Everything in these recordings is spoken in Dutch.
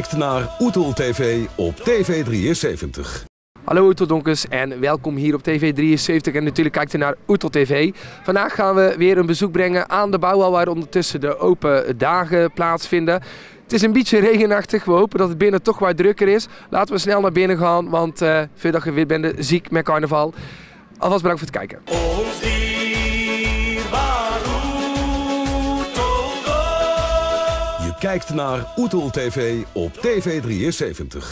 kijkt naar Oetel TV op TV73. Hallo Oeteldonkers en welkom hier op TV73 en natuurlijk kijkt u naar Oetel TV. Vandaag gaan we weer een bezoek brengen aan de bouwhal waar ondertussen de open dagen plaatsvinden. Het is een beetje regenachtig, we hopen dat het binnen toch wat drukker is. Laten we snel naar binnen gaan, want voordat je weer bent ziek met carnaval. Alvast bedankt voor het kijken. Je kijkt naar Oetel TV op TV73.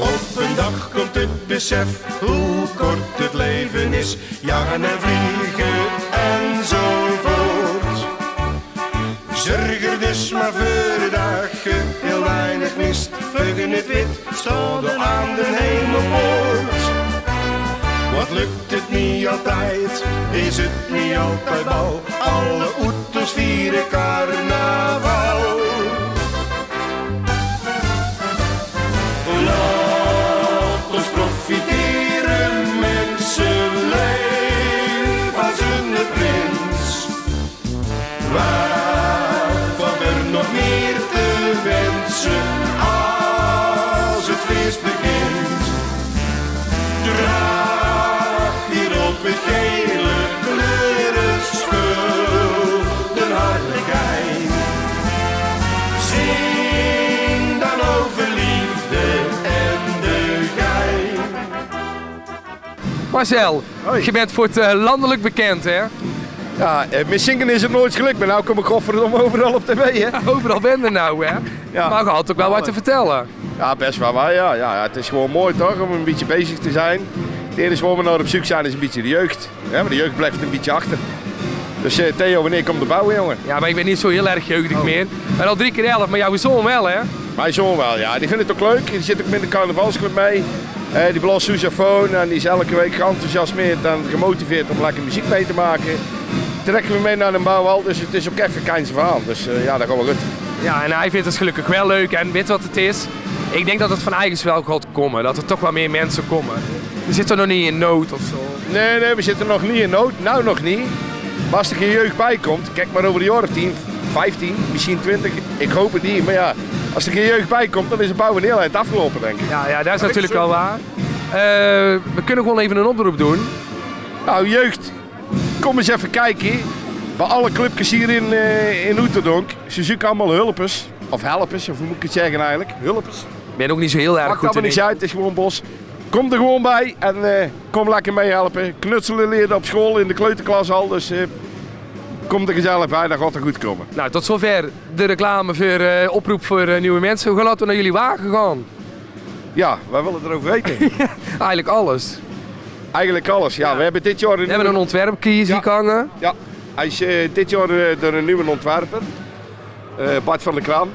Op een dag komt het besef hoe kort het leven is. Jaren en vliegen enzovoort. Zorg er dus maar voor de dagen heel weinig mist. Vleug in het wit, stonden aan de hemelpoort. Wat lukt het niet altijd, is het niet altijd bal. Alle Oetels vieren carnaval. Profiteren mensen, leef als een prins. Waar valt er nog meer te wensen als het feest begint? Draag hier op het gele kleuren spul de hartelijkheid. Zing dan over liefde. Marcel, hoi. Je bent voor het landelijk bekend, hè? Ja, met zingen is het nooit gelukt, maar nou kom ik godverdomme overal op tv, hè? Ja, overal ben je nou, hè? Ja. Maar je had ook wel wat te vertellen. Ja, best wel waar, ja. Ja. Het is gewoon mooi, toch, om een beetje bezig te zijn. Het enige waar we nou op zoek zijn is een beetje de jeugd. Ja, maar de jeugd blijft een beetje achter. Dus Theo, wanneer komt de bouwen, jongen? Ja, maar ik ben niet zo heel erg jeugdig meer. Maar al 3 keer 11, maar jouw zoon wel, hè? Mijn zoon wel, ja. Die vindt het ook leuk. Die zit ook met de carnavalsclub mee. Die belast sousaphone en die is elke week geenthousiasmeerd en gemotiveerd om lekker muziek mee te maken. Trekken we mee naar de bouwhal, dus het is ook even keins verhaal. Dus ja, dat gaat wel goed. Ja, en hij vindt het gelukkig wel leuk en weet wat het is. Ik denk dat het van eigen wel gaat komen, dat er toch wel meer mensen komen. We zitten nog niet in nood of zo. Nee, nee, we zitten nog niet in nood, nou nog niet. Maar als er geen jeugd bij komt, kijk maar over de jaren 10, 15, misschien 20, ik hoop het niet, maar ja. Als er geen jeugd bij komt, dan is de bouw een heel eind afgelopen, denk ik. Ja, ja, dat is natuurlijk wel waar. We kunnen gewoon even een oproep doen. Nou, jeugd, kom eens even kijken. Bij alle clubjes hier in Oeteldonk, ze zoeken allemaal hulpers. Of helpers, of hoe moet ik het zeggen eigenlijk? Hulpers. Ik ben ook niet zo heel erg goed in. Niks uit, het is gewoon bos. Kom er gewoon bij en kom lekker meehelpen. Knutselen leren op school, in de kleuterklas al. Dus, kom er gezellig bij, dan gaat het goed komen. Nou, tot zover de reclame voor oproep voor nieuwe mensen. Hoe laten we naar jullie wagen gaan? Ja, wij willen erover weten. Eigenlijk alles. Eigenlijk alles, ja. Ja. We hebben dit jaar we hebben een ontwerpkies hier hangen. Ja, hij is dit jaar door een nieuwe ontwerper. Bart van der Kraan.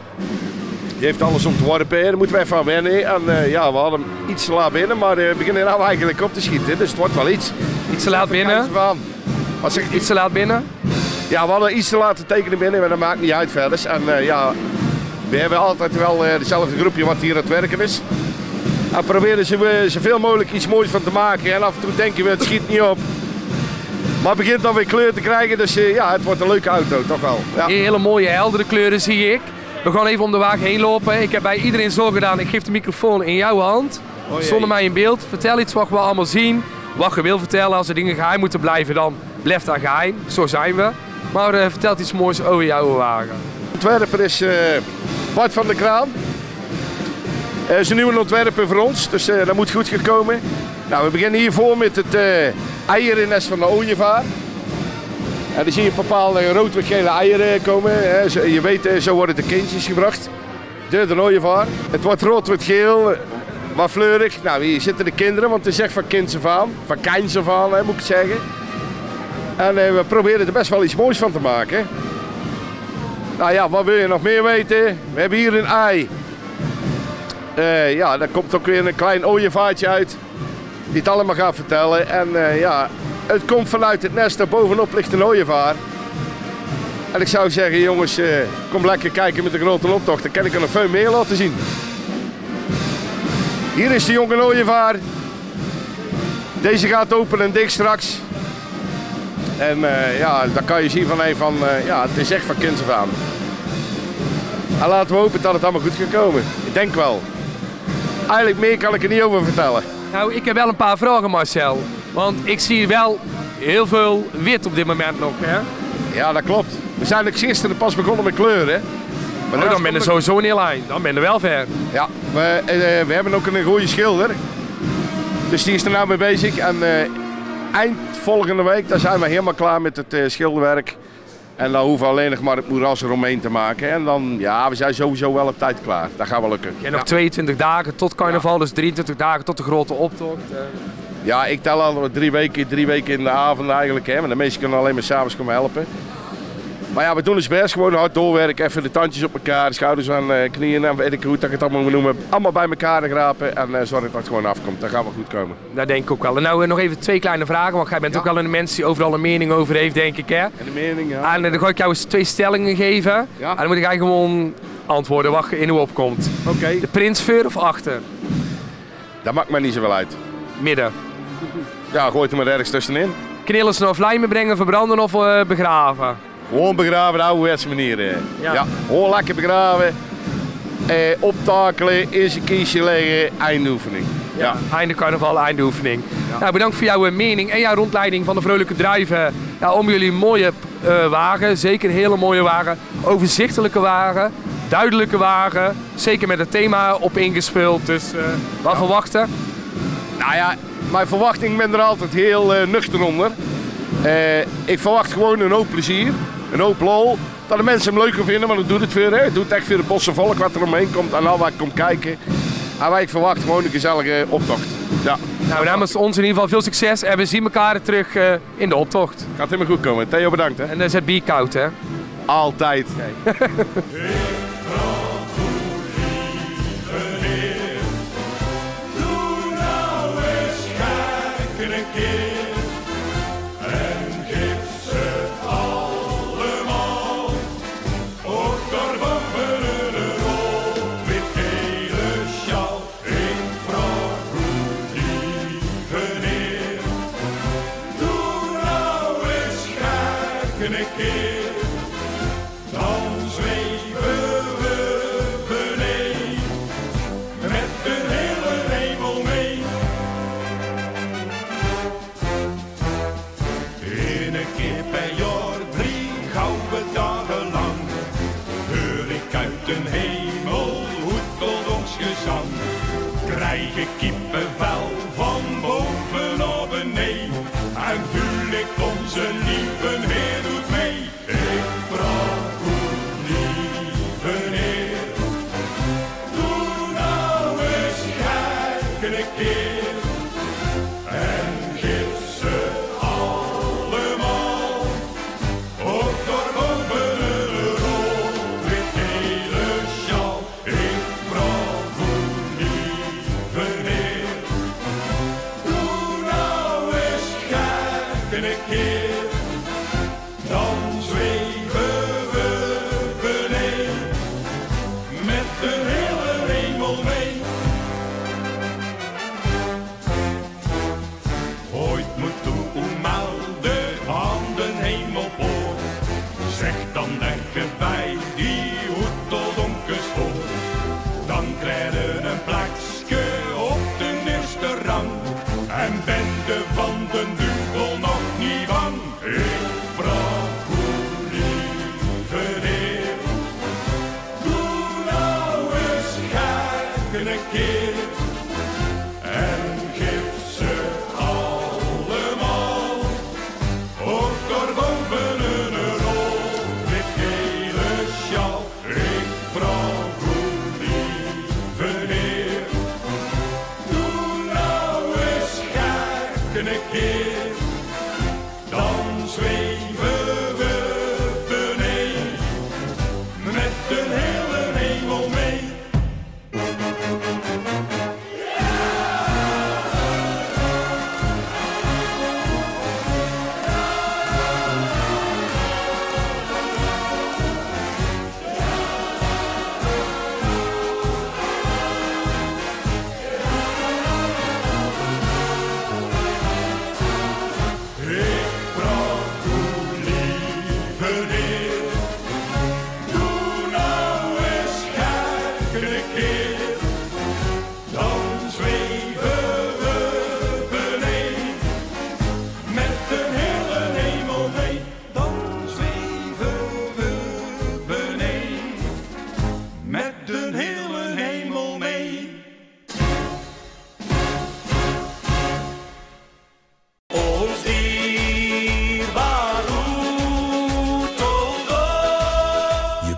Die heeft alles ontworpen, daar moeten wij van wennen. En ja, we hadden hem iets te laat binnen, maar we beginnen nou eigenlijk op te schieten. Dus het wordt wel iets. Iets te laat binnen? Als ik... Iets te laat binnen? Ja, we hadden iets te laten tekenen binnen, maar dat maakt niet uit verder. En ja, we hebben altijd wel hetzelfde groepje wat hier aan het werken is. En proberen ze zoveel mogelijk iets moois van te maken. En af en toe denken we, het schiet niet op. Maar het begint dan weer kleur te krijgen, dus ja, het wordt een leuke auto, toch wel. Ja. Hele mooie heldere kleuren zie ik. We gaan even om de wagen heen lopen. Ik heb bij iedereen zo gedaan, ik geef de microfoon in jouw hand. Zonder mij in beeld. Vertel iets wat we allemaal zien, wat je wil vertellen. Als er dingen geheim moeten blijven, dan blijft dat geheim. Zo zijn we. Maar vertelt iets moois over jouw wagen. De ontwerper is Bart van der Kraan. Hij is een nieuwe ontwerper voor ons, dus dat moet goed gekomen. Nou, we beginnen hiervoor met het eierennest van de ooievaar. En dan zie je bepaalde rood-wit-gele eieren komen. Je weet, zo worden de kindjes gebracht. De ooievaar. Het wordt rood-wit-geel, wat fleurig. Nou, hier zitten de kinderen, want het is echt van kinds af aan. Van kinds af aan, moet ik zeggen. En we proberen er best wel iets moois van te maken. Nou ja, wat wil je nog meer weten? We hebben hier een ei. Ja, daar komt ook weer een klein ooievaartje uit. Die het allemaal gaat vertellen. En ja, het komt vanuit het nest. Daar bovenop ligt een ooievaar. En ik zou zeggen, jongens, kom lekker kijken met de grote optocht. Dan kan ik er nog veel meer laten zien. Hier is de jonge ooievaar. Deze gaat open en dik straks. En ja, dan kan je zien van, ja, het is echt van kinds af aan. En laten we hopen dat het allemaal goed gaat komen. Ik denk wel. Eigenlijk meer kan ik er niet over vertellen. Nou, ik heb wel een paar vragen, Marcel. Want ik zie wel heel veel wit op dit moment nog, hè? Ja, dat klopt. We zijn ook gisteren pas begonnen met kleuren. Maar dan ben je sowieso niet alleen. Dan ben je wel ver. Ja, we hebben ook een goede schilder. Dus die is er nou mee bezig. En eind volgende week dan zijn we helemaal klaar met het schilderwerk. En dan hoeven we alleen nog maar het moeras eromheen te maken. En dan, ja, we zijn sowieso wel op tijd klaar. Dat gaan we lukken. En nog 22 dagen tot carnaval, dus 23 dagen tot de grote optocht. Ja, ik tel al drie weken in de avond eigenlijk. Hè. Maar de mensen kunnen alleen maar 's avonds komen helpen. Maar ja, we doen ons best. Gewoon hard doorwerken. Even de tandjes op elkaar, schouders aan knieën en weet ik hoe dat ik het allemaal moet noemen. Allemaal bij elkaar grapen en zorgen dat het gewoon afkomt. Dan gaan we goed komen. Dat denk ik ook wel. En nou nog even twee kleine vragen. Want jij bent ook wel een mens die overal een mening over heeft, denk ik, hè? En de mening, ja. En dan ga ik jou eens twee stellingen geven. Ja. En dan moet ik eigenlijk gewoon antwoorden wat in hoe opkomt. Oké. Okay. De prins voor of achter? Dat maakt mij niet zoveel uit. Midden. Ja, gooit er maar ergens tussenin. Knillen ze of lijmen brengen, verbranden of begraven? Gewoon begraven, de ouderwetse manier. Ja, gewoon lekker begraven. Optakelen, in zijn kiesje leggen, eindoefening. Ja, einde carnaval, eindoefening. Ja. Nou, bedankt voor jouw mening en jouw rondleiding van de Vrolijke Druiven. Ja, om jullie mooie wagen, zeker een hele mooie wagen. Overzichtelijke wagen, duidelijke wagen. Zeker met het thema op ingespeeld. Dus wat verwachten? Nou ja, mijn verwachting, ik ben er altijd heel nuchter onder. Ik verwacht gewoon een hoop plezier, een hoop lol. Dat de mensen hem leuker vinden, want dat doet het weer. Hè? Het doet echt weer het bosse volk wat er omheen komt en al wat komt kijken. En wij verwachten gewoon een gezellige optocht. Ja. Nou, namens ons in ieder geval veel succes en we zien elkaar terug in de optocht. Gaat helemaal goed komen. Theo, bedankt. Hè? En dan zet bier koud, hè? Altijd. Nee. Kippenvel van boven naar beneden en vul ik onze lieve Heer doet mee. Ik vraag goed lieve Heer, doe nou eens gek een keer en geef ze allemaal, ook door boven een rood-wit-gele sjaal. Ik vraag goed lieve Heer.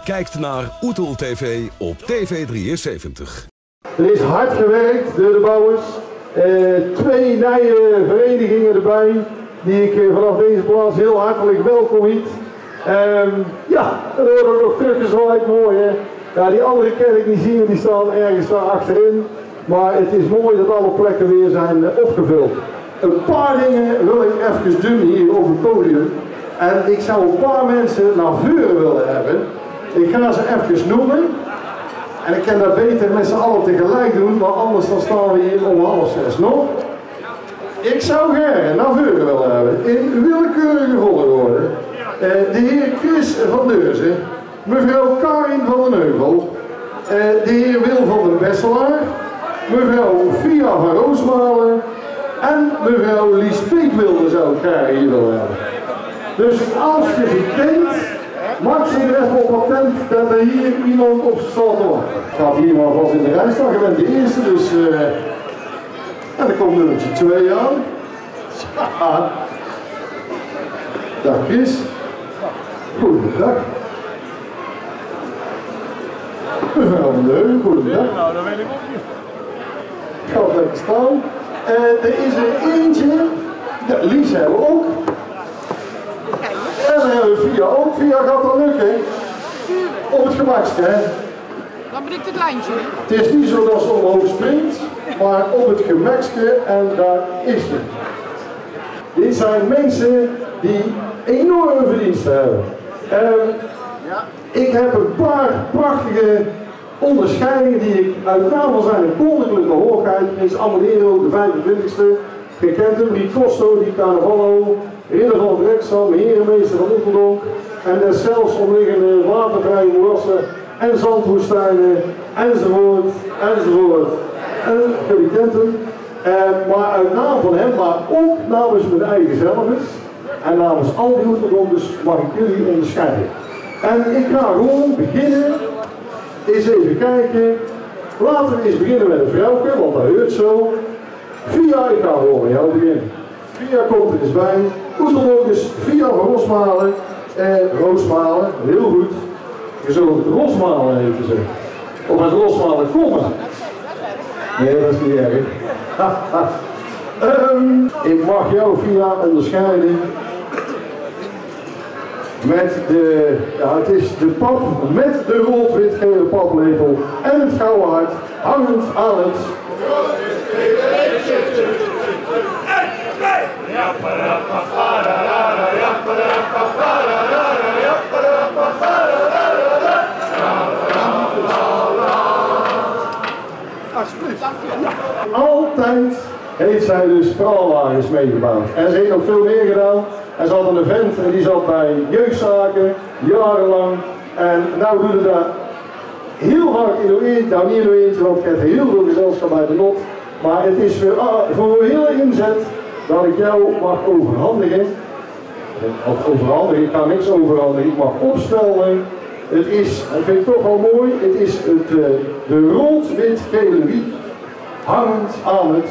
kijkt naar Oetel TV op TV73. Er is hard gewerkt door de bouwers. Twee nieuwe verenigingen erbij, die ik vanaf deze plaats heel hartelijk welkom heet. Ja, er horen ook nog truckers uit, mooi hè. Ja, die andere ken ik niet zien, die staan ergens daar achterin. Maar het is mooi dat alle plekken weer zijn opgevuld. Een paar dingen wil ik even doen hier op het podium. En ik zou een paar mensen naar voren willen hebben. Ik ga ze even noemen. En ik kan dat beter met z'n allen tegelijk doen, maar anders dan staan we hier om 5:30 nog. Ik zou graag naar voren willen hebben, in willekeurige volgorde. De heer Chris van Deurzen, mevrouw Karin van den Heuvel, de heer Wil van den Besselaar, mevrouw Fia van Roosmalen en mevrouw Lies Peekwilde zou ik graag hier willen hebben. Dus als je het denkt, maak ze er even op attent dat er hier iemand op staat te wachten. Ik ga hier maar vast in de rij staan, je bent de eerste, dus... En dan komt nummertje 2 aan. Ja. Dag Chris. Goedendag. Mevrouw van Deuren, goedendag. Nou, dat weet ik ook niet. Ik ga lekker staan. Er is er eentje. Ja, Lies hebben we ook. En dan hebben we Via ook. Via gaat dat lukken. Op het gebakste, hè. Dan ben ik het lijntje. Het is niet zo dat ze omhoog springt, maar op het gemakske en daar is het. Dit zijn mensen die enorme verdiensten hebben. Ik heb een paar prachtige onderscheidingen die ik uit naam zijn de koninklijke hoogheid. Is Amadeo de 25e, gekend hem, die Costo, die Carnavallo, ridder van Rexham, herenmeester van Oeteldonk en de zelfs omliggende watervrije moerassen en zandwoestijnen enzovoort, enzovoort. En jullie kent hem, maar uit naam van hem, maar ook namens mijn eigen zelfers en namens al die Oeteldonks mag ik jullie onderscheiden. En ik ga gewoon beginnen, eens even kijken, laten we eens beginnen met een vrouwke, want dat heurt zo. Via, ik ga gewoon met jou beginnen. Via komt er eens bij, Oeteldonkers, Fia van Roosmalen, Roosmalen, heel goed. Je zult het Roosmalen even zeggen, of het Roosmalen komen. Nee, dat is niet erg. Ik mag jou Via onderscheiden met de, ja het is de pap met de rood-wit-gele paplepel en het gouden hart hangend aan het. Altijd heeft zij dus praalwagens meegemaakt. En ze heeft nog veel meer gedaan. En ze had een vent en die zat bij jeugdzaken, jarenlang. En nou doet het daar heel hard in de eentje, nou niet in de eentje, want ik heb heel veel gezelschap bij de not. Maar het is voor heel inzet dat ik jou mag overhandigen. Of overhandigen, ik kan niks overhandigen, ik mag opstellen. Het is, dat vind ik toch wel mooi, het is het, de rood-wit-gele wiek hangend aan het.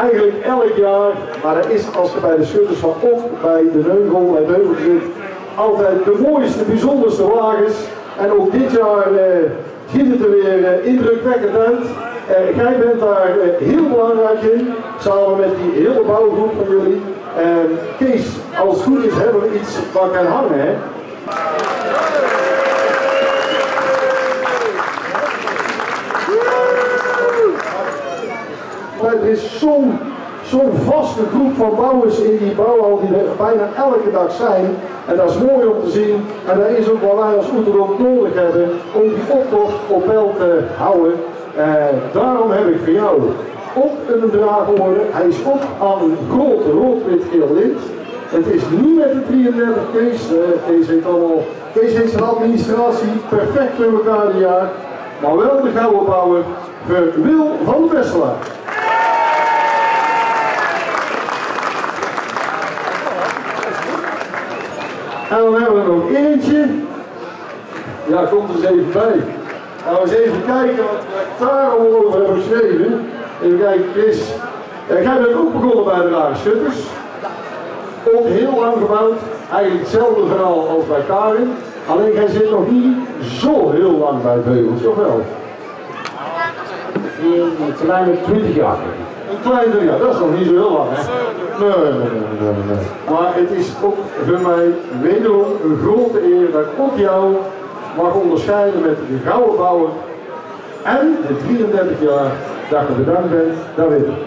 Eigenlijk elk jaar, maar dat is als je bij de schutters van of bij de Heuvel en Heuvel zit, altijd de mooiste, bijzonderste wagens. En ook dit jaar ziet het er weer indrukwekkend uit. Jij bent daar heel belangrijk in, samen met die hele bouwgroep van jullie. Kees, als het goed is hebben we iets wat kan hangen, hè? Maar er is zo'n vaste groep van bouwers in die bouwhal die er bijna elke dag zijn. En dat is mooi om te zien. En dat is ook wat wij als Oeteldonk nodig hebben om die optocht op peil te houden. Daarom heb ik voor jou op een draagorde. Hij is op aan een grote rood-wit-geel lint. Het is niet met de 33 Kees. Kees heeft zijn administratie perfect voor elkaar dit jaar. Maar wel de gouden bouwer voor Wil van den Besselaar. En dan hebben we er nog eentje. Ja, komt er eens even bij. Gaan we eens even kijken wat we daar allemaal over hebben geschreven. Even kijken, Chris. En jij bent ook begonnen bij de Rare Schutters. Ook heel lang gebouwd. Eigenlijk hetzelfde verhaal als bij Karin. Alleen jij zit nog niet zo heel lang bij Veulens, toch wel? Een kleine 20 jaar. Een kleine 20 jaar, dat is nog niet zo heel lang, hè? Nee. Maar het is ook voor mij wederom een grote eer dat ik ook jou mag onderscheiden met de gouden bouwer en de 33 jaar dat je bedankt bent, dat weet ik.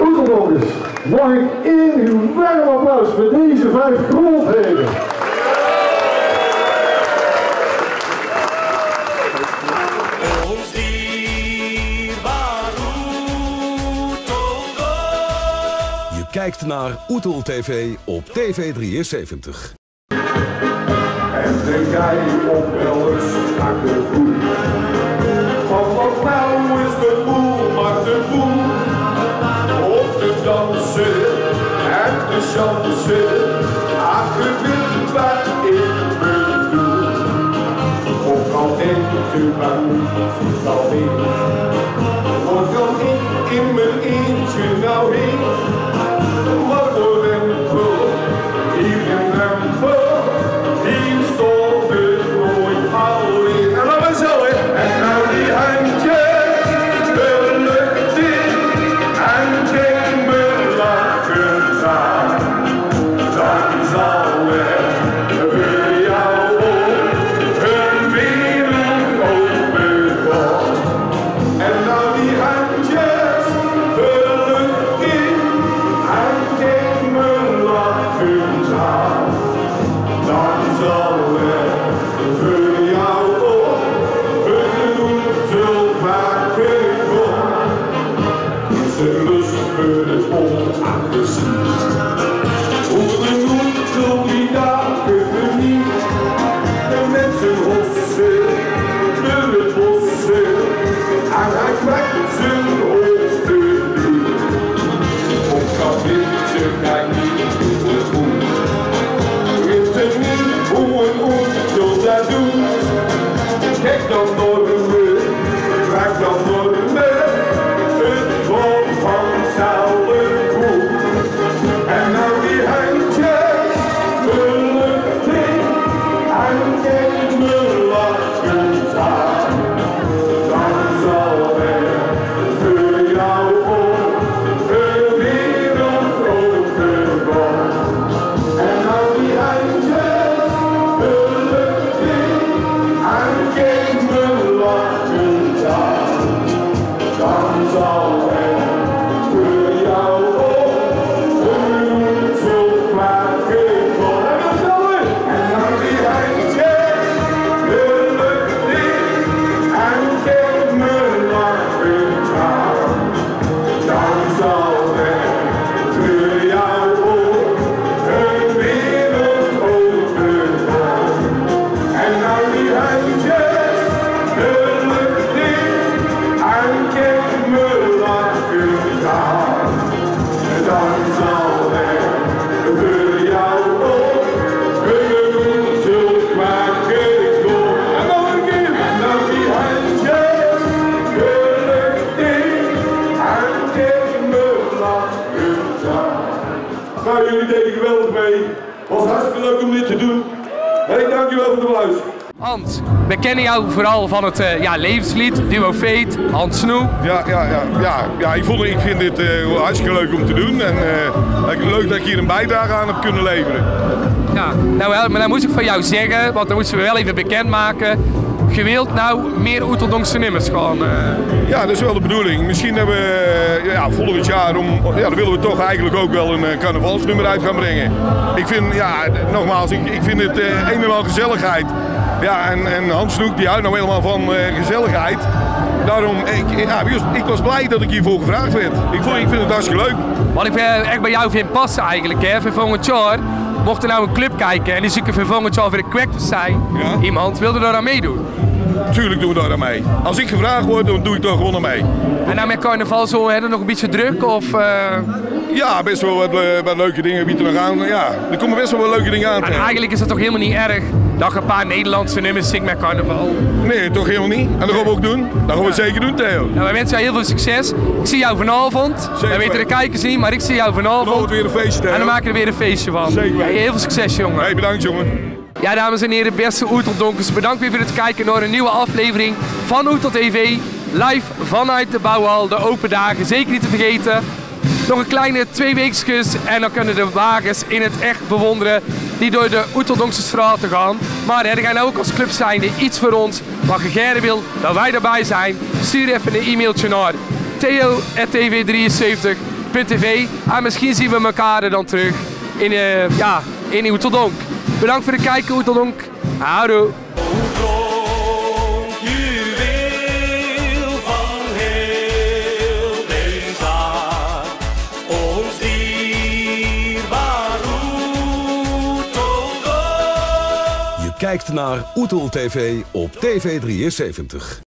Oeteldonkers, mag ik in uw warm applaus voor deze 5 grondheden. Je kijkt naar Oetel TV op TV73. En denk jij op wel eens naar de boel? Want wat nou is de boel, maar de boel? Op de dansen en de chansen, ach, je weet wat ik bedoel. Ook al denk je aan iets alweer, wat kan ik in mijn eentje nou heen? Hans, we kennen jou vooral van het levenslied, duo Fate, Hans Snoe. Ja, ik vind dit hartstikke leuk om te doen en leuk dat ik hier een bijdrage aan heb kunnen leveren. Ja, nou, maar dan moest ik van jou zeggen, want dan moesten we wel even bekendmaken. Je wilt nou meer Oeteldonkse nummers gewoon? Ja, dat is wel de bedoeling. Misschien hebben we volgend jaar, dan willen we toch eigenlijk ook wel een carnavalsnummer uit gaan brengen. Ik vind, nogmaals, ik vind het een en al gezelligheid. Ja, en Hans Snoek die houdt nou helemaal van gezelligheid. Daarom, ik was blij dat ik hiervoor gevraagd werd. Ik vind het hartstikke leuk. Wat ik echt bij jou vind passen eigenlijk, hè, voor volgend jaar. Mocht er nou een club kijken en die zoeken voor volgend jaar weer een kwek te zijn, iemand wilde daar aan meedoen. Tuurlijk doen we daar aan mee. Als ik gevraagd word, dan doe ik daar gewoon aan mee. En nou met carnaval zo, hè, nog een beetje druk? Of, Ja, best wel wat leuke dingen bieden nog aan. Ja, er komen best wel wat leuke dingen aan. En eigenlijk is dat toch helemaal niet erg dat je een paar Nederlandse nummers zingt met carnaval? Nee, toch helemaal niet. En dat gaan we ook doen. Dat gaan we zeker doen, Theo. Nou, wij wensen jou heel veel succes. Ik zie jou vanavond. Wij weten de kijkers niet, maar ik zie jou vanavond. Dan wordt weer een feestje, Theo. En dan maken we er weer een feestje van. Zeker. Ja, heel veel succes, jongen. Hey, bedankt, jongen. Ja, dames en heren, beste Oeteldonkers, bedankt weer voor het kijken naar een nieuwe aflevering van Oetel TV. Live vanuit de Bouwhal, de open dagen, zeker niet te vergeten. Nog een kleine 2 weekjes en dan kunnen de wagens in het echt bewonderen die door de Oeteldonkse straten gaan. Maar er gaan ook als club zijnde iets voor ons, wat je gerne wil dat wij erbij zijn. Stuur even een e-mailtje naar theo@tv73.tv en misschien zien we elkaar dan terug in, ja, in Oeteldonk. Bedankt voor het kijken, Oeteldonk. Houdoe. Oeteldonk, juweel van heel deze zaak. Ons dierbaar Oeteldonk. Je kijkt naar Oetel TV op TV73.